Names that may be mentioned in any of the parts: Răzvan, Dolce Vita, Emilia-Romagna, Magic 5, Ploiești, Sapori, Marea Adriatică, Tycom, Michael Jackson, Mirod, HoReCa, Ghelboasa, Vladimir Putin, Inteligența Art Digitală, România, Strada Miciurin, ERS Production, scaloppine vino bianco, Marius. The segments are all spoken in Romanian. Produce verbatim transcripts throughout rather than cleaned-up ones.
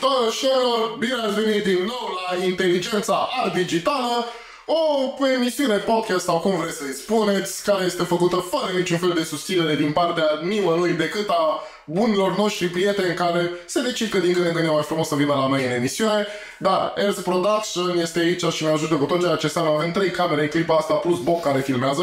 Totușelor, bine ați venit din nou la Inteligența Art Digitală, o emisiune podcast sau cum vreți să-i spuneți, care este făcută fără niciun fel de susținere din partea nimănui decât a bunilor noștri prieteni care se decid că din când în când e mai frumos să vină la noi în emisiune. Dar E R S Production este aici și ne ajută cu tot ceea ce înseamnă. Avem trei camere în clipa asta, plus Bob care filmează.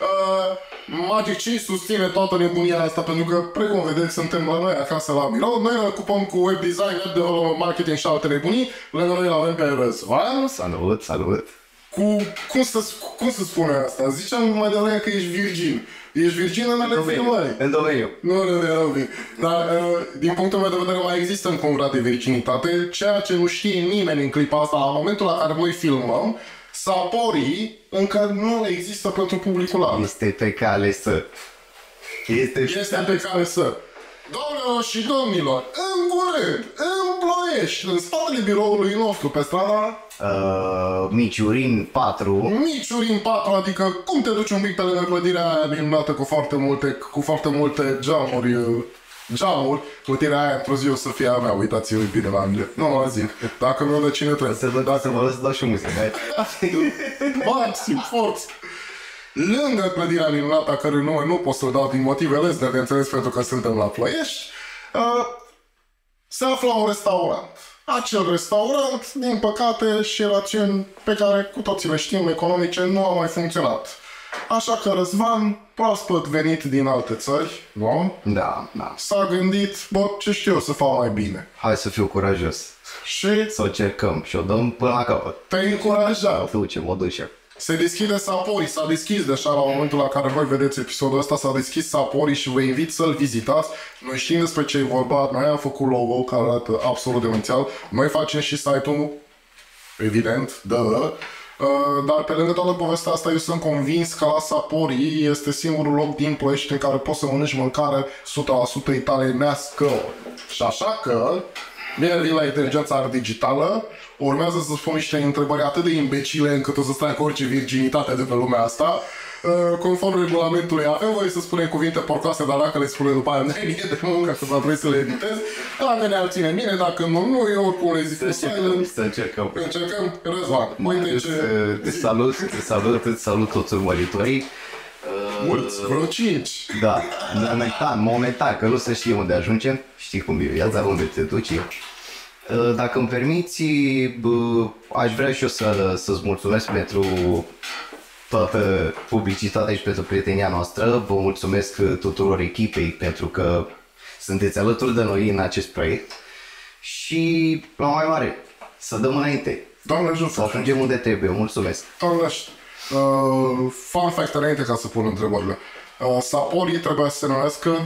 Uh, Magic cinci susține toată nebunia asta pentru că, precum vedeți, suntem la noi acasă la Mirod. Noi ne ocupăm cu web design, web development, marketing și alte nebunii. La noi îl avem pe Răzvan. Salut, salut! Cu, cum să, cum să spune asta? Ziceam mai devreme că ești virgin. Ești virgin în ale filmării. În domeniu. Nu, nu, nu, nu. Dar, din punctul meu de vedere, mai există încă un grad de virginitate. Ceea ce nu știe nimeni în clipa asta, la momentul la care noi filmăm, Sapori încă nu există pentru publicul larg. Este pe cale să. Este, este pe cale să. Doamnelor și domnilor, în curând, în Ploiești, în spatele biroului nostru, pe strada uh, Miciurin patru. Miciurin patru, adică cum te duci un pic pe lângă clădirea aia minunată cu foarte multe, cu foarte multe geamuri, geamuri, clădirea aia într-o zi o să fie a mea, uitați-i bine la mine. Nu, mă zic, dacă mi-o dă cine trebuie. Să vă dați, mă lăs să dau și muzică. Maxim, forță! Lângă clădirea minunată, care nu, nu pot să-l dau din motivele, dar de înțeles pentru că suntem la Ploiești, uh, se află un restaurant. Acel restaurant, din păcate, și rațiuni pe care cu toții le știm, economice, nu a mai funcționat. Așa că Răzvan, proaspăt venit din alte țări, nu? Da, da. S-a gândit, bă, ce știu eu să fac mai bine. Hai să fiu curajos. Și? Să o cercăm și o dăm până la capăt. Te-ai încurajat. Tu ce mă duc și eu. Se deschide Sapori, s-a deschis deja la momentul la care voi vedeți episodul ăsta, s-a deschis Sapori și vă invit să-l vizitați. Noi știm despre ce e vorba, noi am făcut logo care arată absolut demențial. Noi facem și site-ul, evident, da. Uh, dar pe lângă toată povestea asta, eu sunt convins că la Sapori este singurul loc din Ploiești în care poți să mănânci mâncare o sută la sută italienească. Și așa că... bine vin la Inteligența Art Digitală, urmează să spun niște întrebări atât de imbecile încât o să stai cu orice virginitate de pe lumea asta. Uh, conform regulamentului avem voie să spunem cuvinte porcoase, dar dacă le spune după aia ne de muncă că va trebui să le editez, dacă ne-ar ține mine, dacă nu, nu, eu oricum rezistă. Să încercăm, să încercăm. Încercăm, Răzvan. Marius, te salut, te salut, te salut toți urmăritorii. Mulți, vreo cinci. Da, momentan, momentan, că nu se știe unde ajungem. Știi cum e viața, unde te duci. Dacă îmi permiți, aș vrea și eu să, să-ți mulțumesc pentru toată publicitatea și pentru prietenia noastră. Vă mulțumesc tuturor echipei pentru că sunteți alături de noi în acest proiect. Și, la mai mare, să dăm înainte. Doamne ajută. Să ajungem unde trebuie, mulțumesc. Doamne ajută. Uh, fun fact înainte ca să pun întrebările. Uh, Sapori trebuia să se numească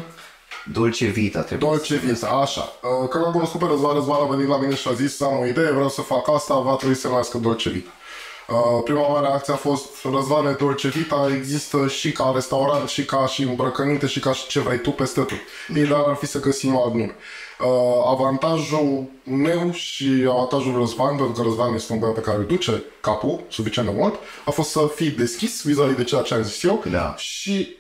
Dolce Vita, trebuie Dolce Vita, așa. Uh, că l-am cunoscut pe Răzvan, Răzvan a venit la mine și a zis am o idee, vreau să fac asta, va trebui să se numească Dolce Vita. Uh, prima mea reacție a fost Răzvane, Dolce Vita există și ca restaurant, și ca și îmbrăcăminte, și ca și ce vrei tu peste tot. Ideal ar fi să găsim alt nume. Uh, avantajul meu și avantajul Răzvan, pentru că Răzvan este un băiat pe care îl duce capul suficient de mult, a fost să fii deschis vis-a-vis de ceea ce am zis eu. Da. Și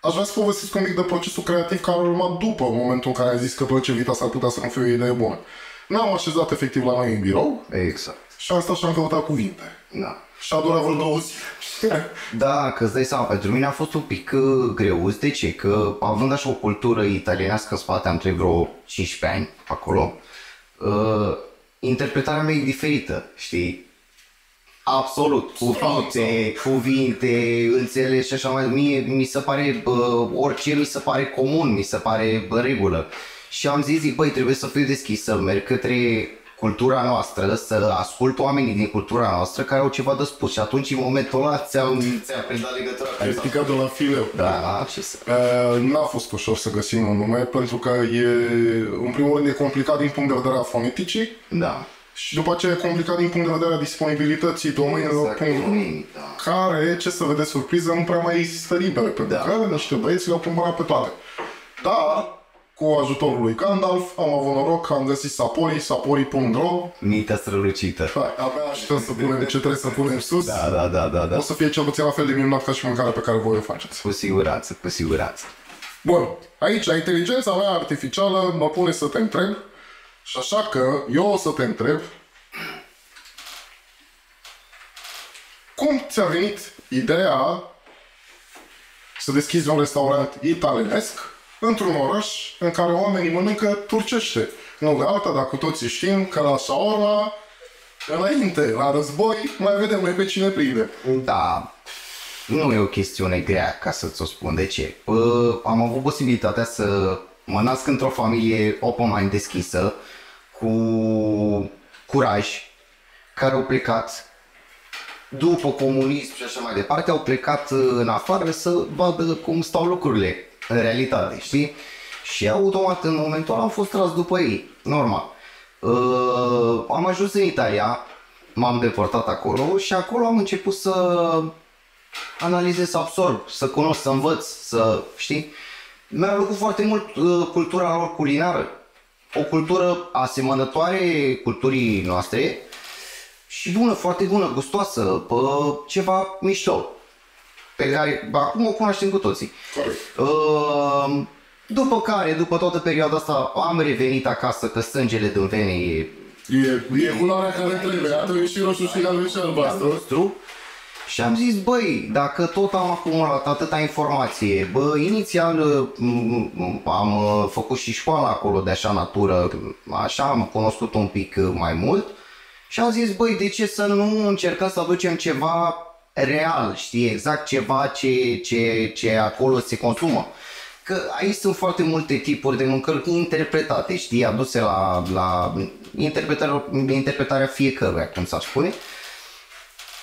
aș vrea să povestesc un pic de procesul creativ care a urmat după momentul în care ai zis că Dolce Vita s-ar putea să nu fie o idee bună. Ne-am așezat efectiv la noi în birou. Exact. Și asta și-am căutat cuvinte. Da. Și a durat vreo două zile. Da, că îți dai seama, pentru mine a fost un pic uh, greu. De ce? Că având așa o cultură italienească în spate, am trăit vreo cincisprezece ani acolo, uh, interpretarea mea e diferită, știi? Absolut. Cuvinte, cuvinte, înțelegi și așa mai. Mie mi se pare, uh, orice mi se pare comun, mi se pare regulă. Și am zis, zic, băi, trebuie să fiu deschis, să merg către cultura noastră, să ascult oamenii din cultura noastră care au ceva de spus. Și atunci, în momentul ăla, ți-am predat legătura. Ai ridicat-o la fileu. Da, ce să... N-a fost ușor să găsim un nume, pentru că e, în primul rând, e complicat din punct de vedere a foneticii. Da. Și după aceea e complicat din punct de vedere a disponibilității domeniilor, exact, care, ce să vedeți surpriză, nu prea mai există libere, pentru da. Că niște băieți le-au plimbat pe toate. Dar... Cu ajutorul lui Gandalf am avut noroc, am găsit Sapori, sapori punct ro. Nită strălucită. Hai, abia așteptăm să punem ce trebuie să punem sus. Da, da, da, da, da. O să fie cel puțin la fel de minunat ca și mâncarea pe care voi o faceți. Cu siguranță, cu siguranță. Bun, aici la inteligența mea artificială mă pune să te întreb. Și așa că eu o să te întreb. Cum ți-a venit ideea să deschizi un restaurant italienesc într-un oraș în care oamenii mănâncă turcește? Nu de alta, dar cu toții știm că la Shaorma, înainte, la război, mai vedem noi pe cine prinde. Da, nu e o chestiune grea, ca să-ți o spun de ce. Pă, am avut posibilitatea să mă nasc într-o familie open-mind deschisă, cu curaj, care au plecat după comunism și așa mai departe, au plecat în afară să vadă cum stau lucrurile în realitate, știi? Și automat în momentul ăla am fost tras după ei, normal. Uh, am ajuns în Italia, m-am deportat acolo și acolo am început să analizez, să absorb, să cunosc, să învăț, să știi? Mi-a plăcut foarte mult uh, cultura lor culinară, o cultură asemănătoare culturii noastre și bună, foarte bună, gustoasă, pă, ceva mișto. Pe care acum o cunoaștem cu toții. Uh, după care, după toată perioada asta, am revenit acasă, că sângele din vene e... E, e culoarea care trebuie, trebuie și roșu și galben și albastru. Și am zis, băi, dacă tot am acumulat atâta informație, bă, inițial am făcut și școala acolo de așa natură, așa am cunoscut un pic mai mult și am zis, băi, de ce să nu încercăm să aducem ceva real, știi, exact ceva ce, ce, ce acolo se consumă. Că aici sunt foarte multe tipuri de mâncări interpretate, știi, aduse la, la interpretarea, interpretarea fiecăruia, cum s-ar spune.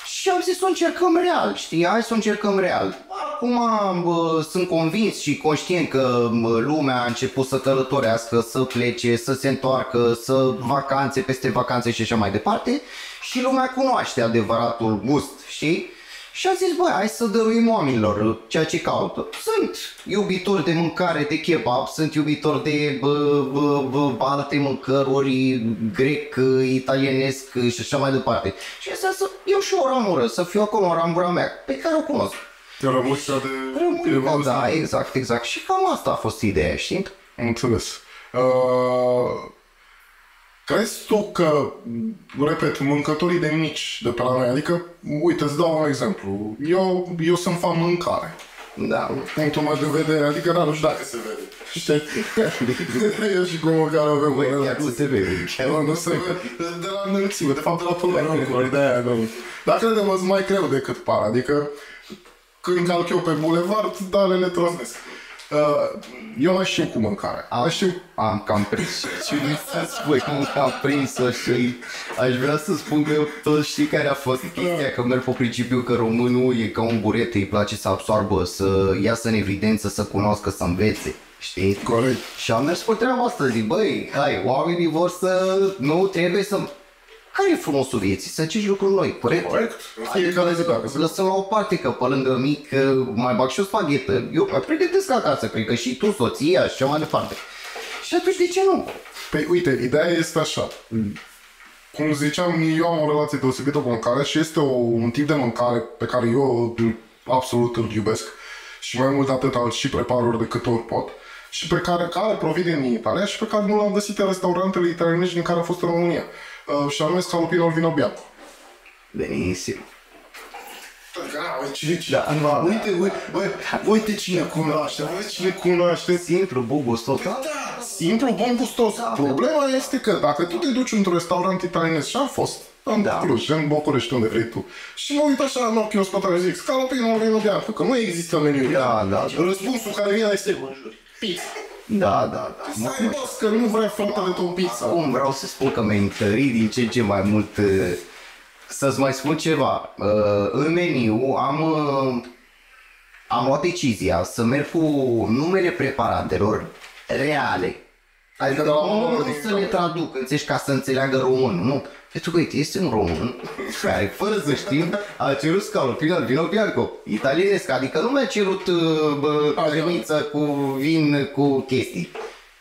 Și am zis să o încercăm real, știi, hai să o încercăm real. Acum bă, sunt convins și conștient că lumea a început să călătorească, să plece, să se întoarcă, să vacanțe, peste vacanțe și așa mai departe. Și lumea cunoaște adevăratul gust, știi? Și am zis, băi, hai să dăruim oamenilor ceea ce caută. Sunt iubitori de mâncare, de kebab, sunt iubitori de bă, bă, bă, alte mâncăruri, grec, italienesc și așa mai departe. Și am zis, eu și o ramură, să fiu acolo o ramură mea, pe care o cunosc. Rămâne de... Rămâne, da, da, exact, exact. Și cam asta a fost ideea, știi? Înțeles. Uh... Crezi tu că, repet, mâncătorii de mici de pe la noi, adică, uite, îți dau un exemplu, eu, eu sunt fan mâncare. Da. Punctul meu de vedere, adică, da, nu știu dacă se vede. Știi? Eu și cu mâncare avem o relație. Nu se vede. Nu se vede. De la înălțime, de fapt de la pământ. De-aia, nu. Dar credem, îți mai greu decât par, adică, când calc eu pe bulevard, dar le trăznesc. Eu mai știu cu mâncare. Am, am cam prins. Și nu să spui că am prins-o și aș vrea să spun că eu tot știi care a fost chestia, că merg pe principiu că românul e ca un burete, îi place să absoarbă, să iasă în evidență, să cunoască, să învețe. Știi? Corect. Și am mers cu treaba asta, zic, băi, hai, oamenii vor să... Nu trebuie să... Care e frumosul vieții? Să încerci lucruri noi, corect? Corect. Adică lăsăm la o parte, că pe lângă mic mai bag și o spaghetă. Eu mai pregătesc acasă, cred că și tu, soția și cea mai departe. Și atunci de ce nu? Păi uite, ideea este așa. Cum ziceam, eu am o relație deosebită cu mâncarea și este o, un tip de mâncare pe care eu absolut îl iubesc. Și mai mult de atât îl și prepar ori de câte ori pot. Și pe care, care provine din Italia și pe care nu l-am găsit în restaurantele italienești din care a fost în România. Uh, și anume scaloppine vino bianco. Benisim. Da, da, uite, uite, uite, uite cine cunoaște, uite cine cunoaște. Simplu, bun gustos. Da, simplu, bun gustos. Problema este că dacă tu te duci într-un restaurant italienesc, și am fost, în da. Cluj, în București, unde vrei tu, și mă uit așa în ochii în spatele și zic, scaloppine vino bianco, că nu există meniu. Da, da. Răspunsul care vine este, pizza. Da, da, da. Mă gândesc că nu vrei fratele tău pizza. Acum vreau să spun că mi-ai întărit din ce în ce mai mult. Să-ți mai spun ceva. În meniu am, am luat decizia să merg cu numele preparatelor reale. Adică da, nu da, să da. le traduc, înțelegi, ca să înțeleagă românul, nu? Pentru că este un român care, fără să știm, a cerut scaloppine vino bianco, italienesc, adică nu mi-a cerut uh, bă, cremiță cu vin, cu chestii.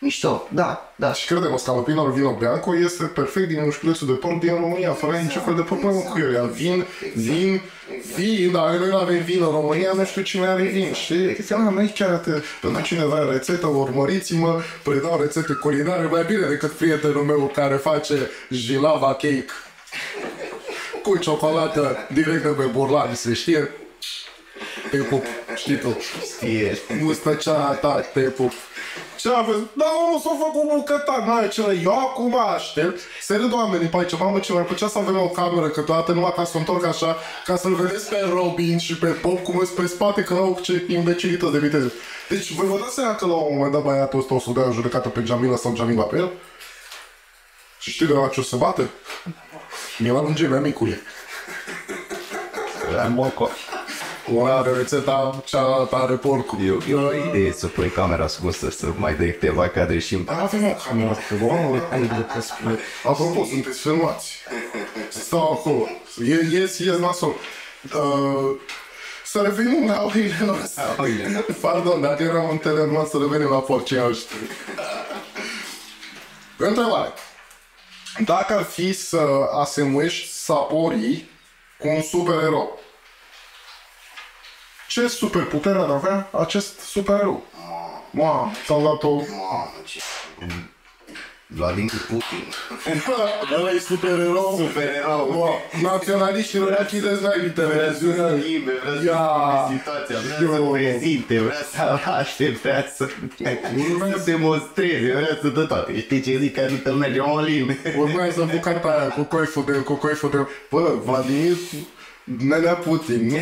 Mișto, da, da. Și credem, scaloppine vino bianco este perfect din ușculețul de port din România, fără exact, niciun fel de problemă exact, cu el. Exact, vin, vin, exact. vin, dar noi nu avem vin în România, nu știu cine are vin. Exact, și exact. Nu e chiar atât. Pentru cine vrea rețetă, urmăriți-mă, predau rețete culinare mai bine decât prietenul meu care face jilava cake cu ciocolată directă pe burlani, se știe? Te pup, știi tu. Știe. Mustăcea ta, te pup. Ce aveți? Da, omul s-a făcut bucătar, n-are cele. Eu acum aștept să râd oamenii pe aici. Mamă, ce mi-ar plăcea să avem o cameră câteodată, numai ca să o întorc așa, ca să-l vedeți pe Robin și pe Bob cum îți pe spate, că au ce imbecilită de viteză. Deci, voi vă dați seama că la un moment dat băiatul ăsta o să dea o judecată pe Jamila sau Jamila pe el? Și știi de la ce o să bată? Mi-l alunge, mi-a micule. La moco. Una are rețeta, cealaltă are porcul. E o idee să pui camera ascunsă, să mai dai câteva cadre și... Avem camera ascunsă. Apropo, sunteți filmați. Stau acolo. Ies, ies nasol. Să revenim la oile noastre. Pardon, dar eram în terenul să revenim la porcii noștri. Întrebare. Dacă ar fi să asemuiești Sapori cu un supererou, ce superputere ar avea acest supererou? Mamă, s-a dat-o... Mamă, ce... Vladimir Putin. Ăla e supererou? Supererou. Naționaliștii nu reachidezi la intervențiune. Vrea să schimbe, vrea să situația, vrea să prezinte, vrea să laște, vrea să demonstreze, vrea să dă toate. Știi ce zic? Că nu merge o limbe. Urmează bucata aia cu coiful de... cu coiful de... Bă, Vladimir... Nenea Putin, nu?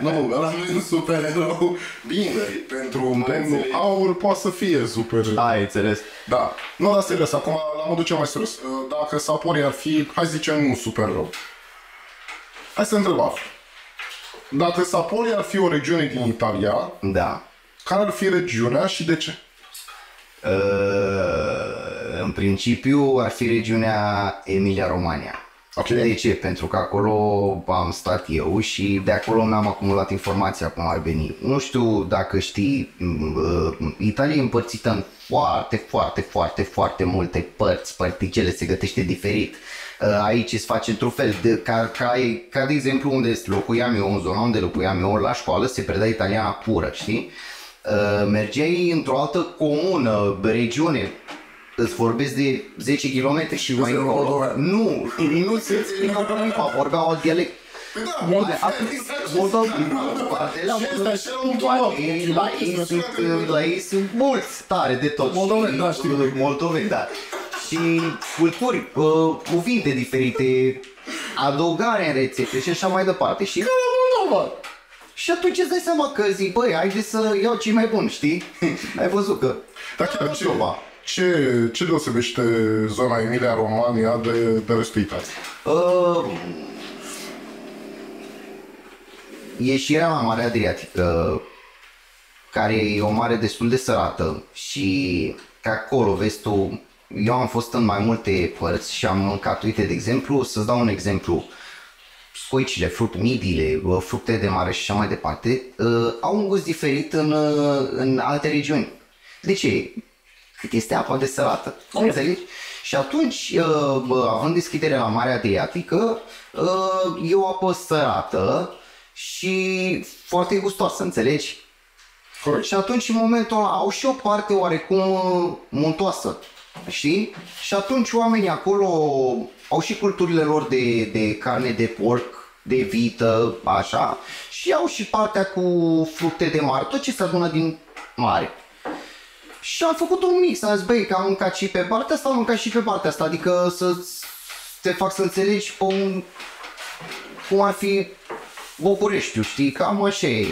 Nu, ăla nu e supererou. Bine, pentru domnul Aur poate să fie supererou. Da, înțeles. Da. Nu, dar serios, acum la modul cel mai serios. Dacă Sapori ar fi, hai să zicem, nu supererou. Hai să întrebăm. Dacă Sapori ar fi o regiune din Italia, da, care ar fi regiunea și de ce? În principiu ar fi regiunea Emilia-Romagna. Okay. De ce? Pentru că acolo am stat eu și de acolo mi-am acumulat informația cum ar veni. Nu știu dacă știi, Italia e împărțită în foarte, foarte, foarte, foarte multe părți, particele, se gătește diferit. Aici îți face într-un fel, de, ca, ca, ca de exemplu unde locuiam eu, în zona unde locuiam eu la școală, se predea italiana pură, știi? Mergeai într-o altă comună, regiune. Îți vorbesc de zece kilometri și mai încolo. Nu, nu se înțeleg nimic, vorbeau alt dialect. Da, la ei sunt mulți tare de tot. Moldoveni, da, știu. Moldoveni, da. Și culturi, cuvinte diferite, adăugare în rețete și așa mai departe. Și Și atunci îți dai seama că zic, băi, haide să iau cei mai buni, știi? Ai văzut că... Da, chiar ce... Ce, ce deosebește zona Emilia-Romagna de, de restul Italiei? Uh, ieșirea la Marea Adriatică, care e o mare destul de sărată și că acolo vezi tu, eu am fost în mai multe părți și am mâncat, uite, de exemplu, să-ți dau un exemplu, scoicile, fruct, midile, fructe de mare și așa mai departe, uh, au un gust diferit în, în alte regiuni. De ce? Cât este apa de sărată, înțelegi? Și atunci, având deschidere la Marea Adriatică, e o apă sărată și foarte gustoasă, înțelegi? Corect. Și atunci, în momentul ăla, au și o parte oarecum muntoasă, știi? Și atunci oamenii acolo au și culturile lor de, de carne de porc, de vită, așa, și au și partea cu fructe de mare, tot ce se adună din mare. Și am făcut un mix, am zis, băi, că am mâncat și pe partea asta, am mâncat și pe partea asta, adică să te fac să înțelegi un... cum ar fi Bucureștiul, știi, cam așa e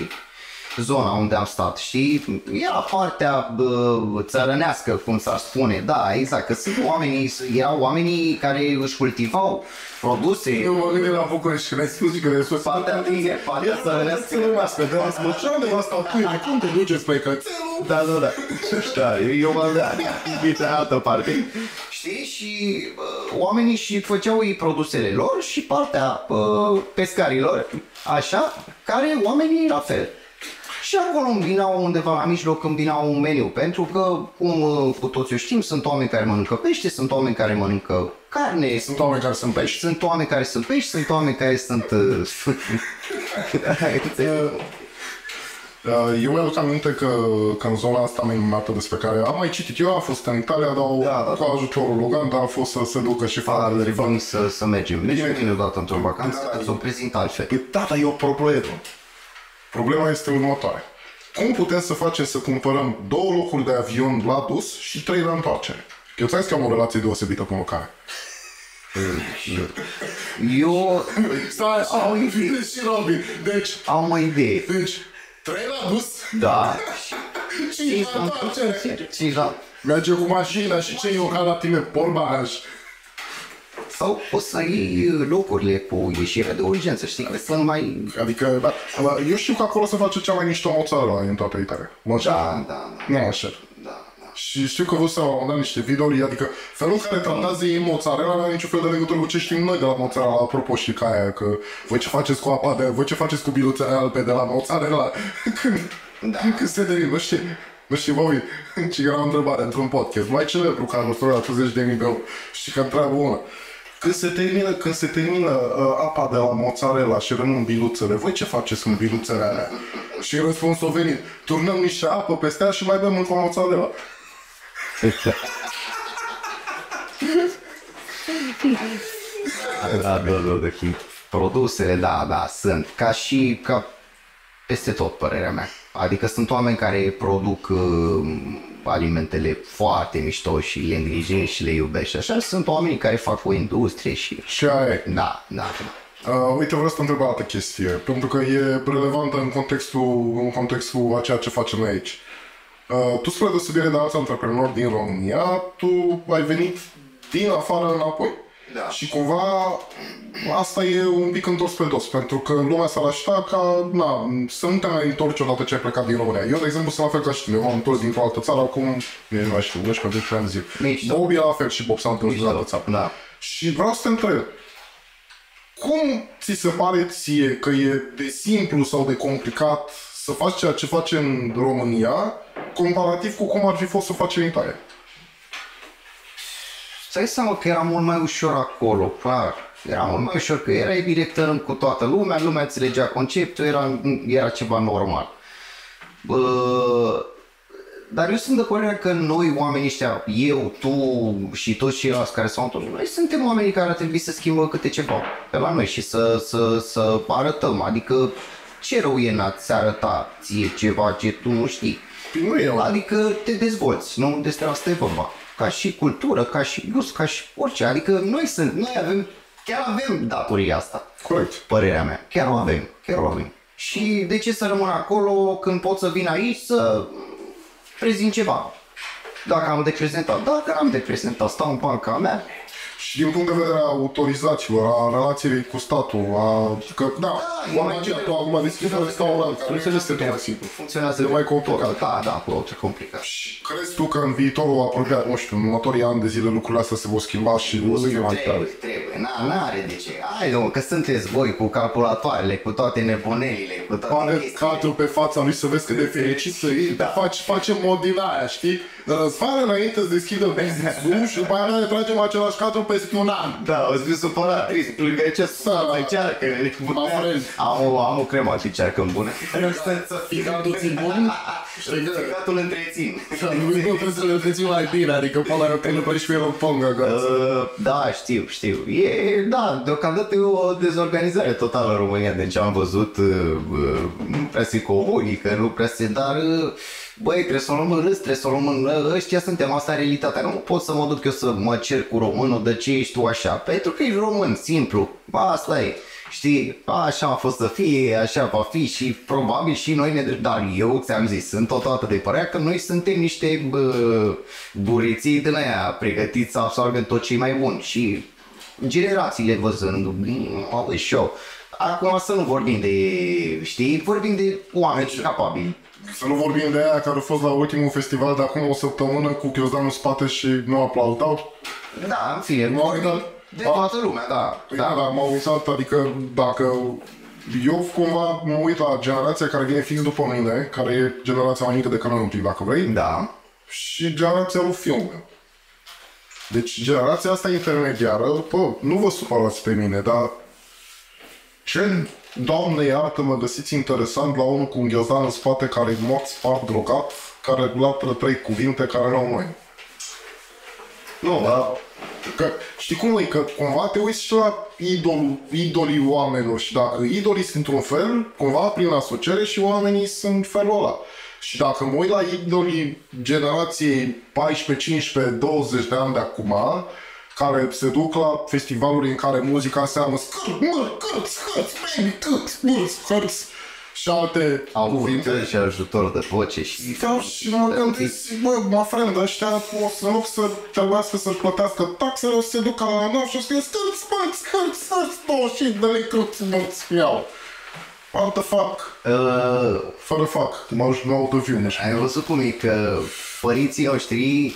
zona unde am stat, știi, era partea bă, țărănească, cum s-ar spune, da, exact, că sunt oamenii, erau oamenii care își cultivau produse. Eu mă gândesc la București și le-ai spus că le-ai spus. Partea tine, partea țărănească, țărănească, de la spăceam de la stau pâine, cum te duce spre cățelul? Da, da, da, da, eu mă gândesc la altă parte. Știi, și oamenii și făceau ei produsele lor și partea pescarilor, așa, care oamenii la fel. și acolo îmbinau undeva la mijloc, îmbinau un meniu, pentru că, cum cu toți știm, sunt oameni care mănâncă pește, sunt oameni care mănâncă carne, sunt oameni care sunt pești, sunt oameni care sunt pești, sunt oameni care sunt... Eu mi-aduc aminte că, că în zona asta minunată despre care am mai citit eu, a fost în Italia, dar da, da, cu ajutorul Logan, dar a fost să se ducă și fac de să, să mergem. Deci nu vine odată într-o vacanță, să o prezint altfel. Da, dar eu proprietul. Problema este următoare. Cum putem să facem să cumpărăm două locuri de avion la dus și trei la întoarcere? Eu ți-am zis că am o relație deosebită cu mâncare. Eu... Stai, am o idee. Deci... Am o idee. Deci... Trei la dus? Da. Cinci la întoarcere. Cinci la... Merge cu mașina și ce e o caratime por bagaj. Sau poți să iei locurile cu ieșire de urgență, știi? Să nu mai... Adică, da, eu știu că acolo se face cea mai mișto o țară în toată Italia. Da, da, da. Nu așa. Da, da. Și știu că vă să am dat niște videouri, adică felul care tratează ei mozzarella nu are niciun fel de legătură cu ce știm noi de la mozzarella. Apropo, știi ca aia, că voi ce faceți cu apa de aia, voi ce faceți cu biluțele albe de la mozzarella? Când, da. Când se derivă, nu știu. Nu știu, mă uit, și era o întrebare într-un podcast, mai celebru ca anul la treizeci de mii de euro și că întreabă una. Când se termină, când se termină uh, apa de la mozzarella și rămân biluțele, voi ce faceți în biluțele alea? Și răspunsul a venit, turnăm niște apă peste aia și mai bem încă o mozzarella. Da, da, da, produsele, da, da, sunt. Ca și ca peste tot, părerea mea. Adică sunt oameni care produc uh, alimentele foarte mișto și le îngrijești și le iubești. Așa sunt oamenii care fac o industrie și... Și aia e. Da, da. Uh, uite, vreau să întreb o altă chestie, pentru că e relevantă în contextul, în contextul a ceea ce facem noi aici. Uh, tu, spre deosebire de alți antreprenori din România, tu ai venit din afară înapoi. Da. Și cumva asta e un pic întors pe dos, pentru că lumea s-ar aștepta ca na, să nu te mai întorci odată ce ai plecat din România. Eu, de exemplu, sunt la fel ca și tine, eu m-am întors dintr-o altă țară, acum, eu nu știu, unsprezece ani zile. Bobby la fel și Bob s-a întors din altă țară. Da. Și vreau să te întreb, cum ți se pare ție că e de simplu sau de complicat să faci ceea ce faci în România, comparativ cu cum ar fi fost să faci în Italia? Să-i seama că era mult mai ușor acolo, clar. Era mult mai ușor, că erai direct în cu toată lumea, lumea înțelegea conceptul, era, era ceva normal. Bă, dar eu sunt de părere că noi, oamenii ăștia, eu, tu și toți ceilalți care s-au întors, noi suntem oamenii care ar trebui să schimbăm câte ceva pe la noi și să, să, să arătăm. Adică ce rău e n-ați arăta ție ceva ce tu nu știi? Adică te dezvolți, nu? Despre asta e vorba. Ca și cultură, ca și gust, ca și orice. Adică noi sunt, noi avem, chiar avem datoria asta. Corect. Părerea mea. Chiar o avem. Chiar o avem. Și de ce să rămân acolo când pot să vin aici să prezint ceva? Dacă am de prezentat, dacă am de prezentat, stau în banca mea. Și din punct de vedere a autorizațiilor, a relației cu statul, a... Că, da, oamenii ce tu acum deschizi un restaurant, care nu este mai simplu. Funcționează mai complicat. Da, da, acolo e complicat. Și crezi tu că în viitorul apropiat, nu știu, în următorii ani de zile lucrurile astea se vor schimba și o să fie mai tare? Trebuie, trebuie. N-are de ce. Hai, că sunteți voi cu calculatoarele, cu toate nebunelile, cu toate chestiile. Pare pe fața lui să vezi că de fericit să iei, facem mod din aia, știi? Răzvan înainte să deschidă business-ul și după aia ne tragem același cadru peste un an. Da, o să fiu supărat, trist, plângă ce să mai cearcă. Am o cremă și cearcă bună. Ficatul țin bun și ficatul întrețin. Nu trebuie să le întrețin mai bine, adică până la tine păi și fie o pongă. Da, știu, știu. Da, deocamdată e o dezorganizare totală în România, deci am văzut nu prea se comunică, nu prea se, dar... Băi, trebuie să o luăm în râs, trebuie să o luăm în... Ăștia suntem, asta e realitatea. Nu pot să mă duc eu să mă cer cu românul, de ce ești tu așa? Pentru că ești român, simplu. Asta e. Știi, așa a fost să fie, așa va fi și probabil și noi ne... Dar eu ți-am zis, sunt totodată de părerea că noi suntem niște bă, buriții din aia, pregătiți să absorbă tot ce e mai bun. Și generațiile văzând, bă, și eu. Acum să nu vorbim de, știi, vorbim de oameni capabili. Să nu vorbim de aia care a fost la ultimul festival de acum o săptămână cu ghiozdanul în spate și nu aplaudau. Da, în fine, de toată lumea, da. Da, da, m-au uitat, adică dacă Eu cumva mă uit la generația care vine fix după mine, care e generația mai mică de canal un dacă vrei. Da. Și generația lui fiul. Deci generația asta intermediară, pă, nu vă supărați pe mine, dar ce, Doamne iartă, mă găsiți interesant la unul cu un ghiozdan în spate care e mort, spart, drogat, care latră trei cuvinte care n-au noi. Nu, da. Dar că, știi cum e? Că cumva te uiți și la idol, idolii oamenilor și dacă idolii sunt într-un fel, cumva prin asociere și oamenii sunt felul ăla. Și dacă mă uit la idolii generației paisprezece, cincisprezece, douăzeci de ani de acum, care se duc la festivaluri în care muzica înseamnă scârț, mă, cârț, cârț, baby, cârț, cârț, cârț, și alte cuvinte. Și ajutor de voce și... Da, și mă gândesc, bă, mă friend, ăștia o să nu să trebuiască să-și plătească taxele, o să se ducă la nou și o să fie scârț, cârț, cârț, cârț, douăzeci de lei, cârț, cârț, iau. What the fuck? Uh, Fără fac, mă ajut la autoviu. Ai văzut cum e că părinții noștri,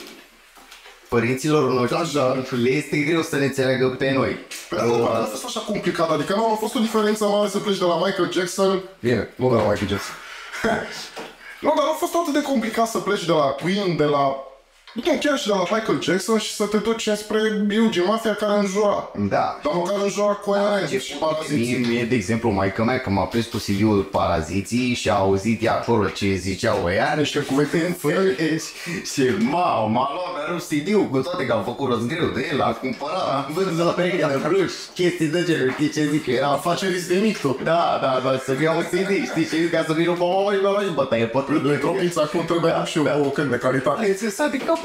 părinților noștri, le este greu să ne înțeleagă pe noi. Asta este așa complicat, adică nu a fost o diferență mare să pleci de la Michael Jackson. Bine, nu de la Michael Jackson. Nu, dar a fost atât de complicat să pleci de la Queen, de la... Nu, chiar și de la Michael Jackson și să te duci spre Biugi, mafia care înjura. Da. Dar măcar înjura cu aia și paraziții. Mie, de exemplu, maica mea, că m-a prins cu C D-ul Paraziții și a auzit ea acolo ce ziceau ea, și cu vetențele și m-a luat mereu C D-ul, cu toate că am făcut rost greu de el, am cumpărat, am vândut la perechea de ruși, chestii de genul, știi ce zic, era afacerii de mic tu. Da, da, da, să iau un C D, știi ce zic, ca să vină pe mama și mi-a luat și bătaie pe trândul.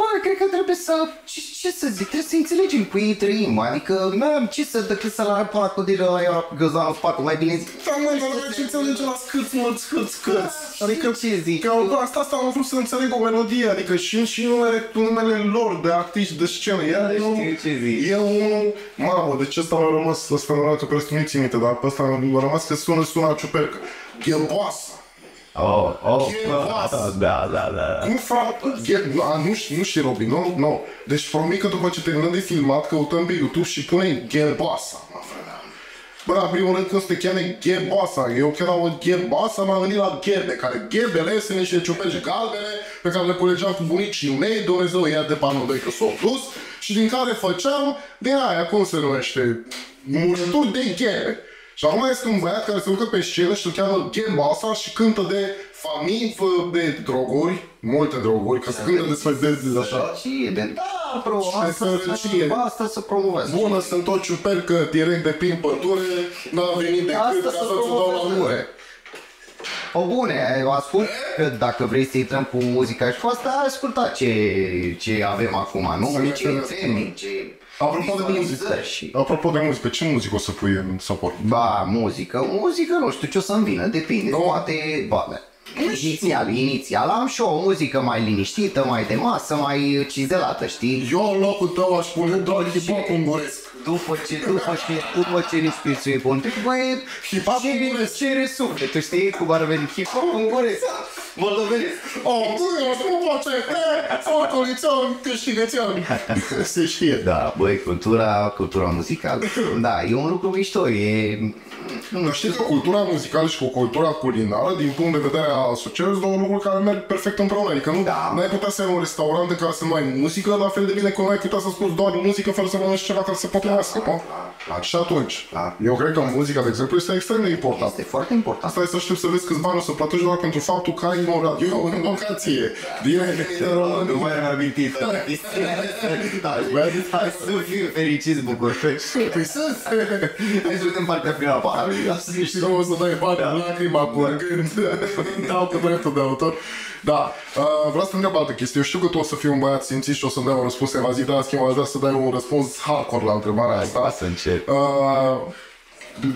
Bă, cred că trebuie să... Ce, ce să zic? Trebuie să înțelegem cu ei trăim, adică n-am ce să decât să-l arăt până cu diră la ea găzanul spatul, mai bine zic. Da, măi, dar vreau să înțelegem la scârți, mă, scârți, scârți. Adică ce zic? Că asta, asta am vrut să înțeleg o melodie, adică și, și numele, numele lor de artiști de scenă. Ea nu... ce zic. E un... Mamă, deci ăsta mi-a rămas, ăsta mi-a rămas, că nu-i țin minte, dar pe ăsta mi-a rămas că sună, sună la ciupercă. Ghelboasă. Oh, oh, da, da, da, da. Cum fac? Nu știi, Robin, nu, nu. Deci, promică, după ce terminăm de filmat, căutăm pe YouTube și punem Ghelboasa, mă, frate. Bă, la primul rând, când se cheamă Ghelboasa, eu chiar am o Ghelboasa, m-am gândit la ghebe, care ghebele sunt niște ciuperci galbene pe care le culegeam cu bunicii mei, Dumnezeu ia de panou doi, că s-au dus, și din care făceam, din aia, cum se numește, murșturi de ghebe. Și acum este un băiat care se urcă pe scenă și îl cheamă Ghelboasa și cântă de famii, de droguri, multe droguri, că se cântă despre dezis așa. Da, bro, asta se promovează. Bună, sunt o ciupercă direct de prin pădure, n-am venit decât ca să-ți dau la mure. O bune, eu ascult, dacă vrei să intrăm cu muzica și cu asta, asculta ce avem acum, nu? Ce înțeleg, ce... Apropo de muzică, apropo de muzică, ce muzică o să pui în Sapori? Ba, muzică, muzică, nu știu ce o să-mi vină, depinde, no. Poate, ba, da. Inițial, inițial, am și o muzică mai liniștită, mai de masă, mai cizelată, știi? Eu în locul tău aș pune doar hip-hop unguresc. După ce, după ce, după ce respirțul e bun, băi, hip-hop unguresc. Ce resume, tu știi cum ar veni hip-hop unguresc? Moldovenesc. O, băi, nu poate, oricolițon, câștigățion. Se știe. Da, băi, cultura, cultura muzicală, da, e un lucru mișto, e... Știi că cultura muzicală și cu cultura culinară, din punct de vedere a asocierii, sunt două lucruri care merg perfect împreună. Adică nu da. N-ai putea să ai un restaurant în care să nu ai muzică, la fel de bine că nu ai putea să asculti doar muzică fără să mănânci ceva care se potrivească. Da, da, da. Și atunci, da. Eu cred că muzica, de exemplu, este extrem de importantă. Este foarte important. Asta e să știu să vezi câți bani o să plătești doar pentru faptul că ai un radio în locație. Bine, nu mai am amintit. Hai să fiu fericiți, bucuroși. Păi sunt. Hai să vedem partea prima parte. Știi cum o să dai bani, lacrima cu gând. Dau pe dreptul de autor. Da, uh, vreau să întreb altă chestie. Eu știu că tu o să fii un băiat simțit și o să-mi dai un răspuns evaziv, dar în schimb aș vrea să dai un răspuns hardcore la întrebarea asta. Hai să încep. Uh,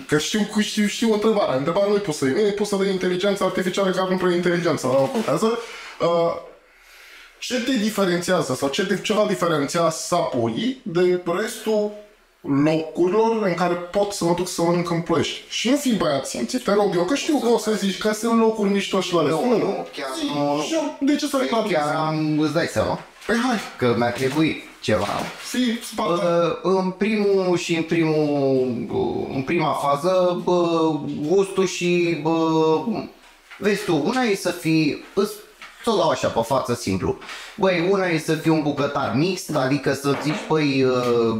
că știu, știu, știu întrebarea. Întrebarea nu-i pusă. E pusă de inteligența artificială, care nu prea inteligența, dar o contează. Uh, ce te diferențiază sau ce te, ce va diferenția Sapori de restul locurilor în care pot să mă duc să mănânc în Ploiești? Și nu fi băiat simțit, te rog eu, că știu că o să zici că sunt locuri miștoși la alea. Nu, nu, chiar... De ce să le fac? Chiar, îți dai seama. Păi hai. Că mi-a trebuit ceva. Si, spate. În primul și în primul, în prima fază, bă, gustul și, bă, vezi tu, una e să fii, să o dau așa pe față simplu. Băi, una e să fii un bucătar mixt, adică să zici, băi,